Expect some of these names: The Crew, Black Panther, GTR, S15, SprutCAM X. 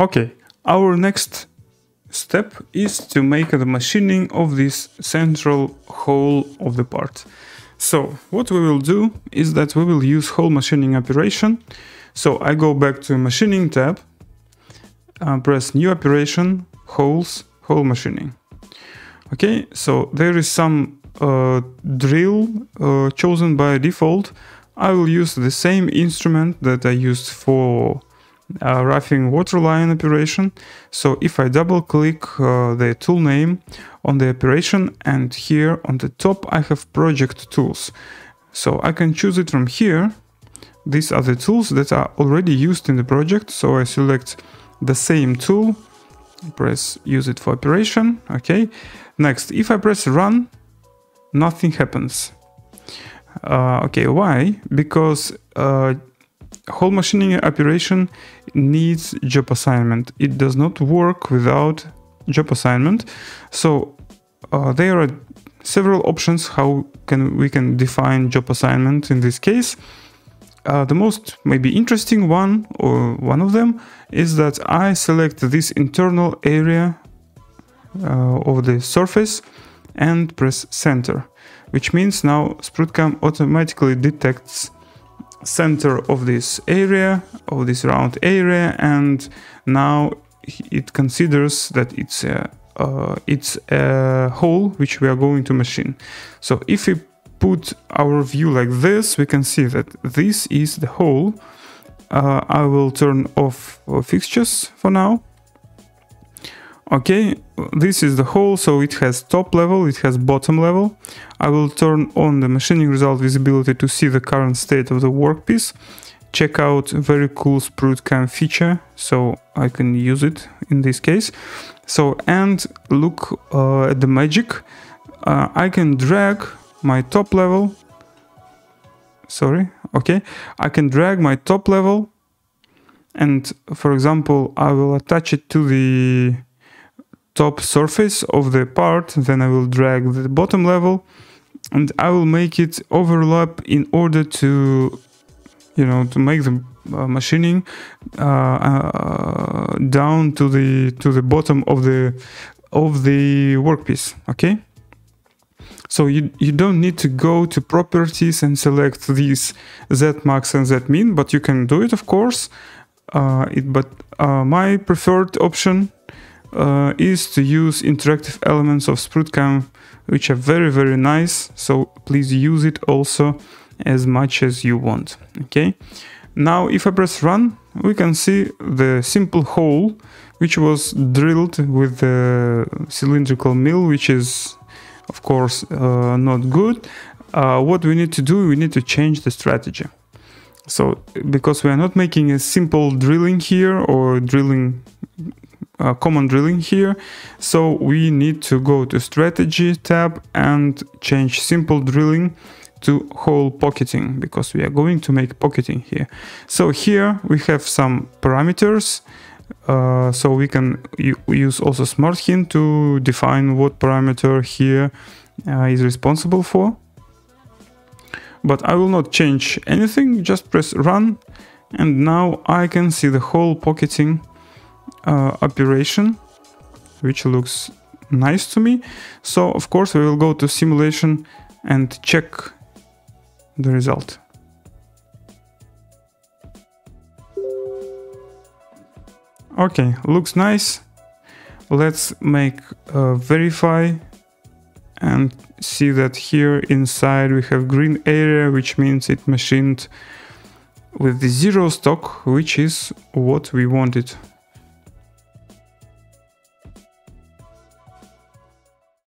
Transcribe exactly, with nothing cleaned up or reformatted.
Okay, our next step is to make the machining of this central hole of the part. So what we will do is that we will use hole machining operation. So I go back to machining tab, uh, press new operation, holes, hole machining. Okay, so there is some uh, drill uh, chosen by default. I will use the same instrument that I used for Uh, roughing waterline operation. So if I double click uh, the tool name on the operation, and here on the top I have project tools, so I can choose it from here. These are the tools that are already used in the project, so I select the same tool, press use it for operation. Okay, next if I press run, nothing happens. Uh, okay, why? Because uh, hole machining operation needs job assignment. It does not work without job assignment. So uh, there are several options how can we can define job assignment in this case. Uh, the most maybe interesting one, or one of them, is that I select this internal area uh, of the surface and press center, which means now SprutCAM automatically detects center of this area, of this round area, and now it considers that it's a, uh, it's a hole which we are going to machine. So if we put our view like this, we can see that this is the hole. Uh, I will turn off fixtures for now. Okay, this is the hole, so it has top level, it has bottom level. I will turn on the machining result visibility to see the current state of the workpiece. Check out very cool SprutCAM feature, so I can use it in this case. So, and look uh, at the magic. Uh, I can drag my top level. Sorry, okay. I can drag my top level. And for example, I will attach it to the top surface of the part, then I will drag the bottom level, and I will make it overlap in order to, you know, to make the uh, machining uh, uh, down to the to the bottom of the of the workpiece. Okay, so you you don't need to go to properties and select these Z max and Z min, but you can do it, of course. Uh, it but uh, my preferred option Uh, is to use interactive elements of SprutCAM, which are very very nice, so please use it also as much as you want. Okay, now if I press run, we can see the simple hole which was drilled with the cylindrical mill, which is of course uh, not good. Uh, what we need to do, we need to change the strategy. So because we are not making a simple drilling here, or drilling Uh, common drilling here, so we need to go to strategy tab and change simple drilling to hole pocketing, because we are going to make pocketing here. So here we have some parameters, uh, so we can use also smart hint to define what parameter here uh, is responsible for. But I will not change anything, just press run, and now I can see the hole pocketing Uh, operation, which looks nice to me. So of course we will go to simulation and check the result. Okay, looks nice. Let's make uh, verify and see that here inside we have green area, which means it machined with the zero stock, which is what we wanted.